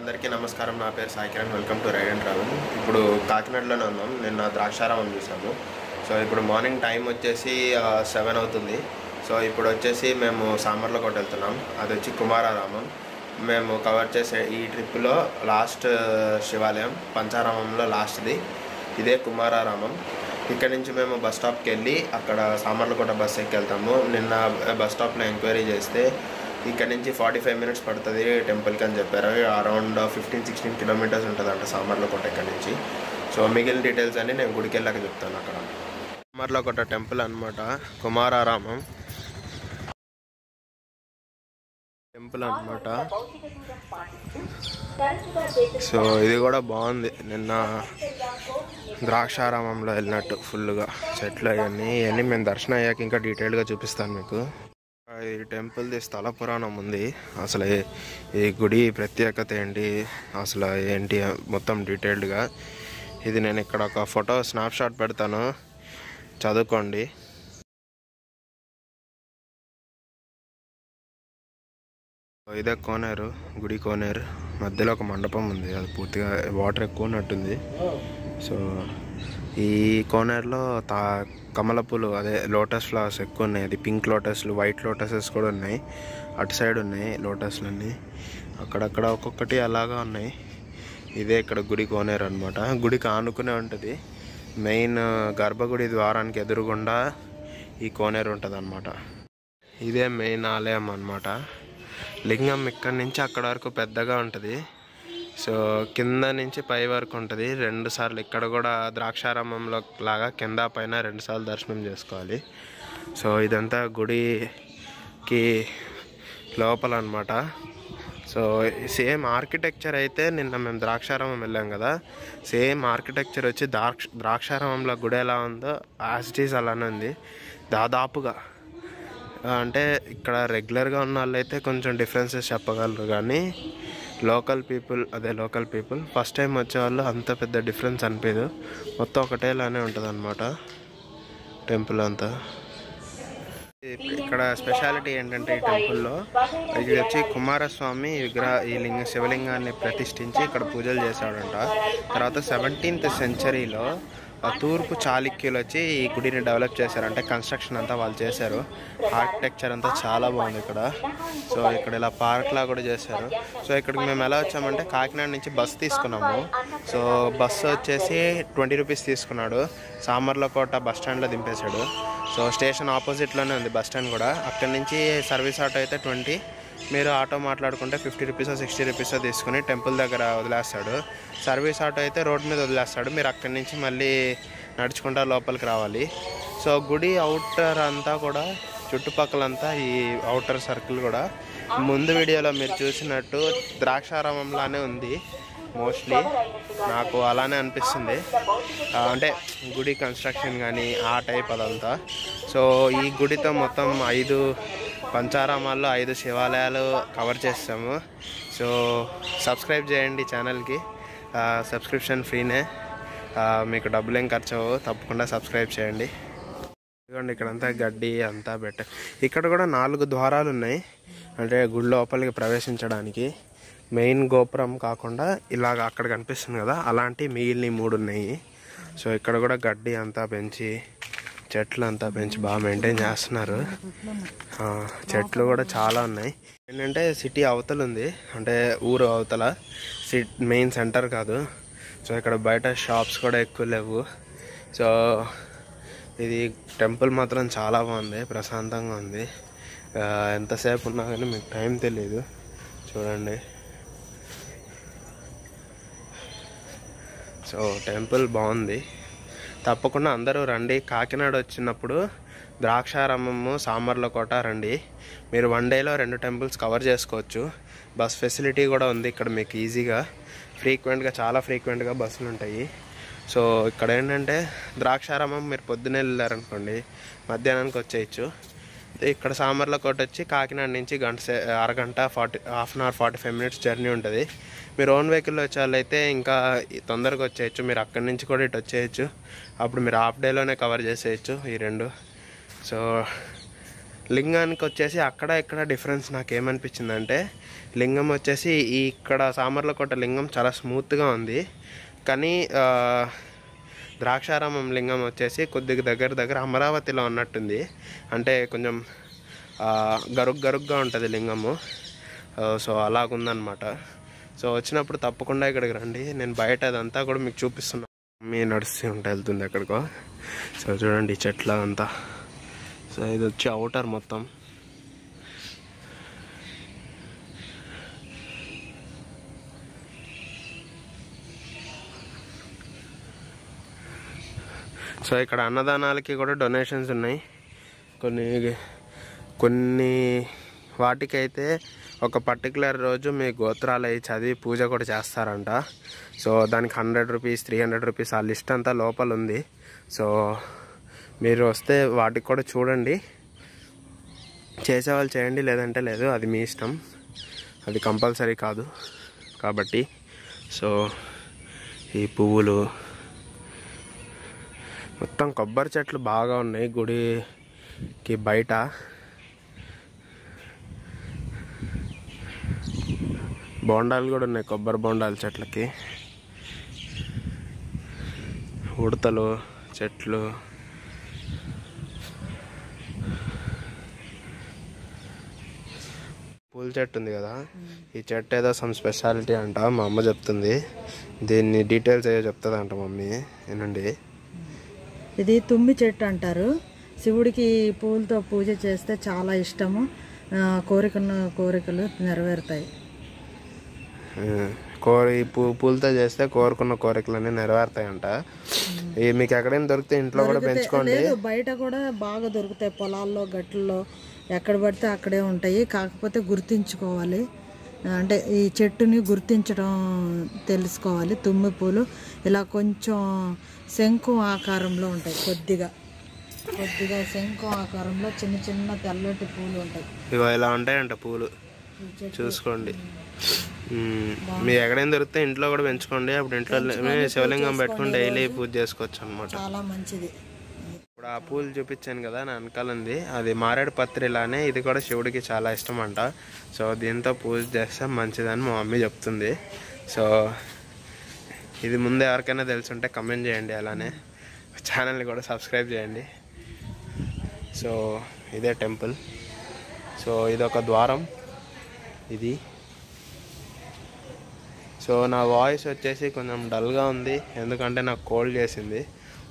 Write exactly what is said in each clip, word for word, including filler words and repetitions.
अंदरिकी नमस्कारम। ना पेरु Sai Kiran, welcome to ride and travel. इप्पुडु काकिनाडलोने उन्नाम। निन्न द्राक्षारामं चूसामु। सो इप्पुडु मार्निंग टाइम वच्चेसी सेवन अवुतुंदी। सो इप्पुडु वच्चेसी मेमु सामर्लकोट वेल्तुन्नाम, अदि वच्ची कुमारारामं। मेमु कवर चेसे ई ट्रिप लो लास्ट शिवालयं पंचारामंलो लास्ट दी इदे कुमारारामं। इक्कड नुंची मेमु बस स्टाप्की वेल्ली अक्कड सामर्लकोट बस एक्केल्तामु। निन्न बस स्टाप लो एंक्वैरी चेस्ते इक्कडी फारटी फाइव मिनट्स पड़ती टेंपल की अराउंड फिफ्टीन सिक्सटीन किलोमीटर्स उंटदंट सामर्लकोट इक्कडी। सो मिगिलिन डीटेल्स अन्नी नेनु गुडिकि वेल्लाक चेप्तानु। अक्कड सामर्लकोट टेंपल अन्नमाट, कुमारारामं टेंपल अन्नमाट। सो इदि कूडा बागुंदी। निन्न द्राक्षारामंलो वेल्लिनट्टु फुल्गा चेट्लु अयन्नी अयन्नी नेनु दर्शन अय्याक इंका डीटेल गा चूपिस्तानु मीकु। टेंपल दी स्थल पुराणम उंदी, असले गुडी प्रत्येकता एंटी असले एंटी मोत्तम डिटेल्ड गा। इदी नेनु इक्कड ओक फोटो स्नाप शॉट पेडतानु, चदुकोंडी। इदे कोनेर गुडी, कोनेर मध्यलो ओक मंडपम उंदी, अदि पूर्तिगा वाटर एक्कुवनट्टुंदी। सो ई कोनर् कमल पूल अदे लोटस फ्लावर्स एक्कुव उन्नायि, अदि पिंक लोटस व्हाइट लोटसेस कूडा उन्नायि, अट सैड उन्नायि लोटस्लन्नी अक्कडक्कड ओक्कोक्कटि अलागा उन्नायि। इदे इक्कड गुडी कोनेर अन्नमाट। गुडिकि आनुकुने उंटदि, मेन गर्भगुडी द्वारानिकि एदुरुगुंडा ई कोनेर उंटदन्नमाट। इदे मेन आलयं अन्नमाट। लिंगं इक्कड नुंचि अक्कड वरकु पेद्दगा उंटदि। सो किंद नुंची पै वरकु उंटदि। रेंडु सार्लु इक्कड कूडा द्राक्षारामंलो लागा किंद पैना रेंडु सार्लु दर्शनं चेसुकोवाली। सो इदंता गुडिकी लोपल अन्नमाट। सो सेम आर्किटेक्चर अयिते निन्न मेमु द्राक्षारामं वेल्लाम कदा, सेम आर्किटेक्चर वच्ची द्राक्ष द्राक्षारामंलो गुडि एला उंदो याज इट इज अलाने उंदी दादापुगा। अंटे इक्कड रेग्युलर गा उन्न वाळ्ळैते कोंచెं डिफरेंसेस चेप्पगलरु, गानी लोकल पीपल अदे लोकल पीपल फस्ट टाइम వచ్చేవాళ్ళు అంత పెద్ద డిఫరెన్స్ అనిపిదు, మొత్తం ఒకటేలానే ఉంటదన్నమాట టెంపుల్ అంతా। ఇక్కడ స్పెషాలిటీ ఏంటంటే ఈ టెంపుల్ లో ఇది వచ్చి కుమారస్వామి విగ్రహ ఈ లింగ శివలింగాన్ని ప్రతిష్ఠించి ఇక్కడ పూజలు చేశాడంట। తర్వాత సెవెంటీన్త్ సెంచరీలో తూర్పు చాళుక్యులు వచ్చి ఈ గుడిని డెవలప్ చేశారు, అంటే కన్స్ట్రక్షన్ అంతా వాళ్ళు చేశారు, ఆర్కిటెక్చర్ అంతా చాలా బాగుంది ఇక్కడ। సో ఇక్కడ ఇలా పార్క్ లా కూడా చేశారు। సో ఇక్కడికి మేము ఎలా వచ్చామంటే కాకినాడ నుంచి బస్సు తీసుకున్నాము। సో బస్సు వచ్చేసి ట్వంటీ రూపీస్ తీసుకున్నాడు, సామర్లకోట బస్ స్టాండ్లో దింపేశాడు। సో స్టేషన్ ఆపోజిట్లోనే ఉంది బస్ స్టాండ్ కూడా, అక్కడి నుంచి సర్వీస్ ఆటో అయితే ట్వంటీ, మీరు ఆటో మాట్లాడుకుంటే ఫిఫ్టీ రూపీసో సిక్స్టీ రూపీసో తీసుకుని టెంపుల్ దగ్గర వదిలేస్తాడు। సర్వీస్ ఆటో అయితే రోడ్ మీద వదిలేస్తాడు, మీరు అక్కడి నుంచి మళ్ళీ నడుచుకుంటా లోపలికి రావాలి। సో గుడి అవుటర్ అంతా కూడా చుట్టుపక్కలంతా ఈ అవుటర్ సర్కిల్ కూడా ముందు వీడియోలో మీరు చూసినట్టు ద్రాక్షారామంలానే ఉంది మోస్ట్లీ, నాకు అలానే అనిపిస్తుంది, అంటే గుడి కన్స్ట్రక్షన్ కానీ ఆ టైప్ అదంతా। సో ఈ గుడితో మొత్తం ఐదు పంచారామాల్లో ఐదు శివాలయాలు కవర్ చేస్తాము। సో సబ్స్క్రైబ్ చేయండి ఛానల్కి, సబ్స్క్రిప్షన్ ఫ్రీనే, మీకు డబ్బులు ఏం ఖర్చు అవ్వవు, తప్పకుండా సబ్స్క్రైబ్ చేయండి। ఇదిగోండి ఇక్కడంతా గడ్డి అంతా బెట్ట, ఇక్కడ కూడా నాలుగు ద్వారాలు ఉన్నాయి అంటే గుడి లోపలికి ప్రవేశించడానికి, మెయిన్ గోపురం కాకుండా ఇలాగ అక్కడ కనిపిస్తుంది కదా అలాంటి మిగిలిన మూడు ఉన్నాయి। సో ఇక్కడ కూడా గడ్డి అంతా పెంచి చెట్లు అంతా పెంచి బాగా మెయింటైన్ చేస్తున్నారు, చెట్లు కూడా చాలా ఉన్నాయి। ఏంటంటే సిటీ అవతల ఉంది, అంటే ఊరు అవతల, మెయిన్ సెంటర్ కాదు। సో ఇక్కడ బయట షాప్స్ కూడా ఎక్కువ లేవు। సో ఇది టెంపుల్ మాత్రం చాలా బాగుంది, ప్రశాంతంగా ఉంది, ఎంతసేపు ఉన్నా కానీ మీకు టైం తెలియదు చూడండి। సో టెంపుల్ బాగుంది, తప్పకుండా అందరూ రండి కాకినాడ వచ్చినప్పుడు ద్రాక్షారామము సామర్లకోట రండి, మీరు వన్ డేలో రెండు టెంపుల్స్ కవర్ చేసుకోవచ్చు। బస్ ఫెసిలిటీ కూడా ఉంది ఇక్కడ మీకు, ఈజీగా ఫ్రీక్వెంట్గా చాలా ఫ్రీక్వెంట్గా బస్సులు ఉంటాయి। సో ఇక్కడ ఏంటంటే ద్రాక్షారామం మీరు పొద్దున్నే వెళ్ళారనుకోండి మధ్యాహ్నానికి వచ్చేయచ్చు, ఇక్కడ సామర్లకోట వచ్చి కాకినాడ నుంచి గంట సే అరగంట forty half an hour forty five minutes journey ఉంటుంది। మీరు ఓన్ వెహికల్లో వచ్చేవాళ్ళైతే ఇంకా తొందరగా వచ్చేయచ్చు, మీరు అక్కడి నుంచి కూడా ఇటు వచ్చేయచ్చు, అప్పుడు మీరు హాఫ్ డేలోనే కవర్ చేసేయచ్చు ఈ రెండు। సో లింగానికి వచ్చేసి అక్కడ ఇక్కడ డిఫరెన్స్ నాకు ఏమనిపించిందంటే లింగం వచ్చేసి ఇక్కడ సామర్లకోట లింగం చాలా స్మూత్గా ఉంది కానీ ద్రాక్షారామం లింగం వచ్చేసి కొద్దిగా దగ్గర దగ్గర అమరావతిలో ఉన్నట్టుంది అంటే కొంచెం గరుగ్ గరుగ్గా ఉంటుంది లింగము సో అలాగుందనమాట సో వచ్చినప్పుడు తప్పకుండా ఇక్కడికి రండి నేను బయట అదంతా కూడా మీకు చూపిస్తున్నాను మీ నడిసి ఉంటే వెళ్తుంది ఎక్కడికో సో చూడండి చెట్ల అంతా సో ఇది వచ్చి అవుటర్ మొత్తం సో ఇక్కడ అన్నదానాలకి కూడా డొనేషన్స్ ఉన్నాయి కొన్ని కొన్ని వాటికైతే ఒక పర్టికులర్ రోజు మీ గోత్రాలు అవి చదివి పూజ కూడా చేస్తారంట సో దానికి hundred rupees three hundred rupees ఆ లిస్ట్ అంతా లోపల ఉంది సో మీరు వస్తే వాటికి కూడా చూడండి చేసేవాళ్ళు చేయండి లేదంటే లేదు అది మీ ఇష్టం అది కంపల్సరీ కాదు కాబట్టి సో ఈ పువ్వులు మొత్తం కొబ్బరి చెట్లు బాగా ఉన్నాయి గుడికి బయట బొండాలు కూడా ఉన్నాయి కొబ్బరి బొండాల చెట్లకి ఉడతలు చెట్లు పూల చెట్టు ఉంది కదా ఈ చెట్టు ఏదో సమ్ స్పెషాలిటీ అంట మా అమ్మ చెప్తుంది దీన్ని డీటెయిల్స్ ఏదో చెప్తుంది అంట మమ్మీ ఏనండి ఇది తుమ్మి చెట్టు అంటారు శివుడికి పూలతో పూజ చేస్తే చాలా ఇష్టము కోరికను కోరికలు నెరవేరుతాయి కోరి పూ పూలతో చేస్తే కోరుకున్న కోరికలన్నీ నెరవేరుతాయంట ఇవి మీకు ఎక్కడైనా దొరికితే ఇంట్లో కూడా పెంచుకోండి బయట కూడా బాగా దొరుకుతాయి పొలాల్లో గట్లలో ఎక్కడ పడితే అక్కడే ఉంటాయి కాకపోతే గుర్తించుకోవాలి అంటే ఈ చెట్టుని గుర్తించడం తెలుసుకోవాలి తుమ్మి పూలు ఇలా కొంచెం శంకు ఆకారంలో ఉంటాయి కొద్దిగా కొద్దిగా శంకు ఆకారంలో చిన్న చిన్న తెల్లటి పూలు ఉంటాయి ఇవి ఇలా ఉంటాయంట పూలు చూసుకోండి మీ ఎక్కడైనా దొరికితే ఇంట్లో కూడా పెంచుకోండి అప్పుడు ఇంట్లో శివలింగం పెట్టుకుని డైలీ పూజ చేసుకోవచ్చు అనమాట చాలా మంచిది ఇప్పుడు ఆ పూలు చూపించాను కదా నా వెనకాలంది అది మారేడు పత్రిలానే ఇది కూడా శివుడికి చాలా ఇష్టం అంట సో దీంతో పూజ చేస్తే మంచిదని మా మమ్మీ చెప్తుంది సో ఇది ముందు ఎవరికైనా తెలుసుంటే కమెంట్ చేయండి అలానే ఛానల్ని కూడా సబ్స్క్రైబ్ చేయండి సో ఇదే టెంపుల్ సో ఇదొక ద్వారం ఇది సో నా వాయిస్ వచ్చేసి కొంచెం డల్గా ఉంది ఎందుకంటే నాకు కోల్డ్ చేసింది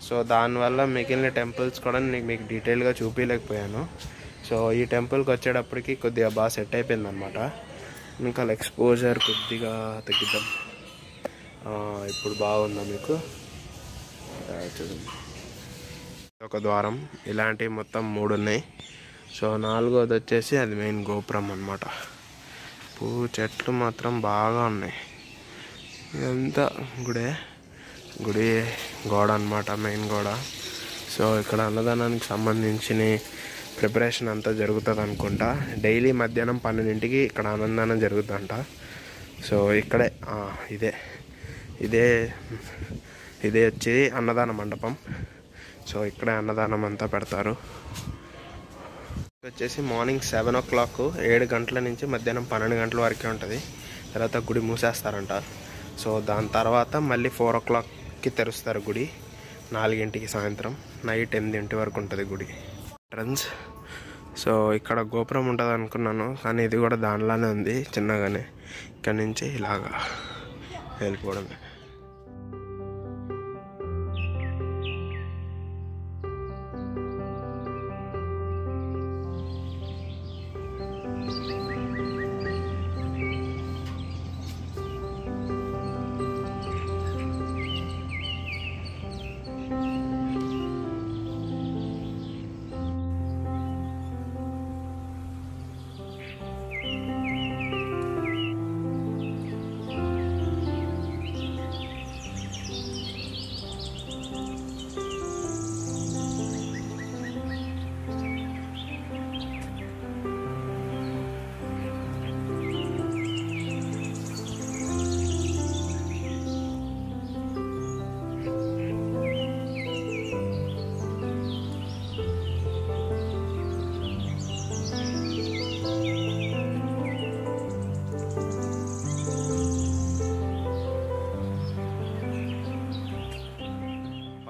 సో దానివల్ల మిగిలిన టెంపుల్స్ కూడా నేను మీకు డీటెయిల్గా చూపించలేకపోయాను సో ఈ టెంపుల్కి వచ్చేటప్పటికి కొద్దిగా బాగా సెట్ అయిపోయింది అనమాట ఇంకా ఎక్స్పోజర్ కొద్దిగా తగ్గిద్దాం ఇప్పుడు బాగుందా మీకు చూడండి ఒక ద్వారం ఇలాంటివి మొత్తం మూడు ఉన్నాయి సో నాలుగోది వచ్చేసి అది మెయిన్ గోపురం అనమాట పువ్వు చెట్లు మాత్రం బాగా ఉన్నాయి ఇదంతా గుడే గుడి గోడ అనమాట మెయిన్ గోడ సో ఇక్కడ అన్నదానానికి సంబంధించిన ప్రిపరేషన్ అంతా జరుగుతుంది అనుకుంటా డైలీ మధ్యాహ్నం పన్నెండింటికి ఇక్కడ అన్నదానం జరుగుతుందంట సో ఇక్కడే ఇదే ఇదే ఇదే వచ్చి అన్నదాన మండపం సో ఇక్కడే అన్నదానం అంతా పెడతారు వచ్చేసి మార్నింగ్ సెవెన్ ఓ క్లాక్ ఏడు గంటల నుంచి మధ్యాహ్నం పన్నెండు గంటల వరకే ఉంటుంది తర్వాత గుడి మూసేస్తారంట సో దాని తర్వాత మళ్ళీ ఫోర్ ఓ క్లాక్కి తెరుస్తారు గుడి నాలుగింటికి సాయంత్రం నైట్ ఎనిమిదింటి వరకు ఉంటుంది గుడి ఎంట్రన్స్ సో ఇక్కడ గోపురం ఉంటుంది అనుకున్నాను కానీ ఇది కూడా దానిలానే ఉంది చిన్నగానే ఇక్కడ నుంచి ఇలాగా వెళ్ళిపోవడమే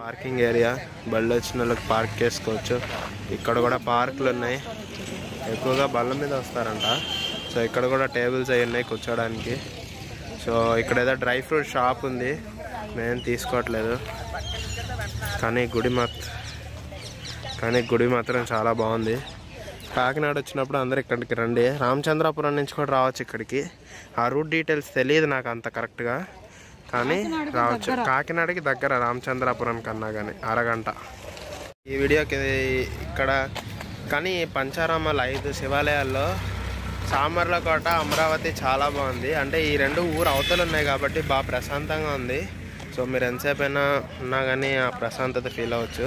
పార్కింగ్ ఏరియా బళ్ళ వచ్చినోళ్ళకి పార్క్ చేసుకోవచ్చు. ఇక్కడ కూడా పార్కులు ఉన్నాయి, ఎక్కువగా బళ్ళ మీద వస్తారంట. సో ఇక్కడ కూడా టేబుల్స్ అవి ఉన్నాయి కూర్చోడానికి. సో ఇక్కడ ఏదో డ్రై ఫ్రూట్ షాప్ ఉంది, మేము తీసుకోవట్లేదు. కానీ గుడి మాత్ కానీ గుడి మాత్రం చాలా బాగుంది. కాకినాడ వచ్చినప్పుడు అందరు ఇక్కడికి రండి. రామచంద్రాపురం నుంచి కూడా రావచ్చు ఇక్కడికి. ఆ రూట్ డీటెయిల్స్ తెలియదు నాకు అంత కరెక్ట్గా, కానీ రావచ్చు. కాకినాడకి దగ్గర రామచంద్రాపురం కన్నా కానీ అరగంట. ఈ వీడియోకి ఇక్కడ కానీ పంచారామాలు ఐదు శివాలయాల్లో సామర్లకోట, అమరావతి చాలా బాగుంది. అంటే ఈ రెండు ఊరు అవతలు ఉన్నాయి కాబట్టి బాగా ప్రశాంతంగా ఉంది. సో మీరు ఎంతసేపు అయినా ఉన్నా కానీ ఆ ప్రశాంతత ఫీల్ అవ్వచ్చు.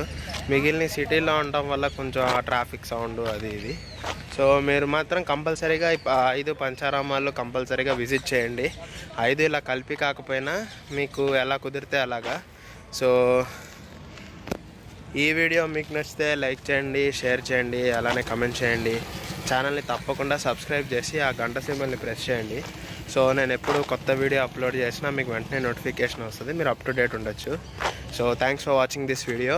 మిగిలిన సిటీలో ఉండటం వల్ల కొంచెం ఆ ట్రాఫిక్ సౌండ్ అది ఇది. సో మీరు మాత్రం కంపల్సరీగా ఐదు పంచారామాలు కంపల్సరీగా విజిట్ చేయండి. ఐదు ఇలా కలిపి కాకపోయినా మీకు ఎలా కుదిరితే అలాగా. సో ఈ వీడియో మీకు నచ్చితే లైక్ చేయండి, షేర్ చేయండి, అలానే కమెంట్ చేయండి. ఛానల్ని తప్పకుండా సబ్స్క్రైబ్ చేసి ఆ గంట సింబల్ని ప్రెస్ చేయండి. సో నేను ఎప్పుడు కొత్త వీడియో అప్లోడ్ చేసినా మీకు వెంటనే నోటిఫికేషన్ వస్తుంది, మీరు అప్ టు డేట్ ఉండొచ్చు. So thanks for watching this video.